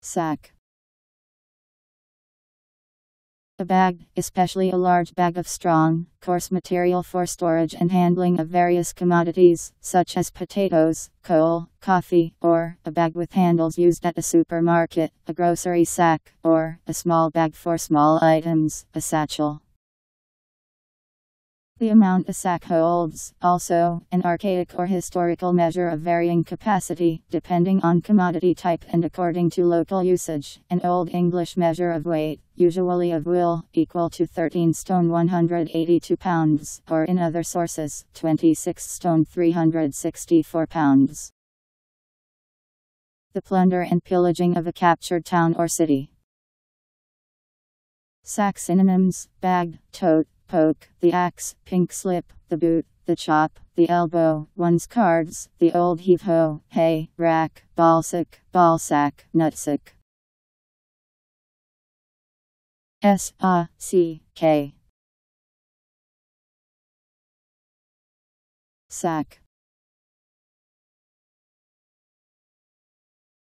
Sack. A bag, especially a large bag of strong, coarse material for storage and handling of various commodities, such as potatoes, coal, coffee, or a bag with handles used at a supermarket, a grocery sack, or a small bag for small items, a satchel. The amount a sack holds, also, an archaic or historical measure of varying capacity, depending on commodity type and according to local usage, an Old English measure of weight, usually of wool, equal to 13 stone 182 pounds, or in other sources, 26 stone 364 pounds. The plunder and pillaging of a captured town or city. Sack synonyms: bag, tote, poke, the axe, pink slip, the boot, the chop, the elbow, one's cards, the old heave-ho, hay, rack, ballsack, ballsack, nutsack. S-A-C-K. Sack.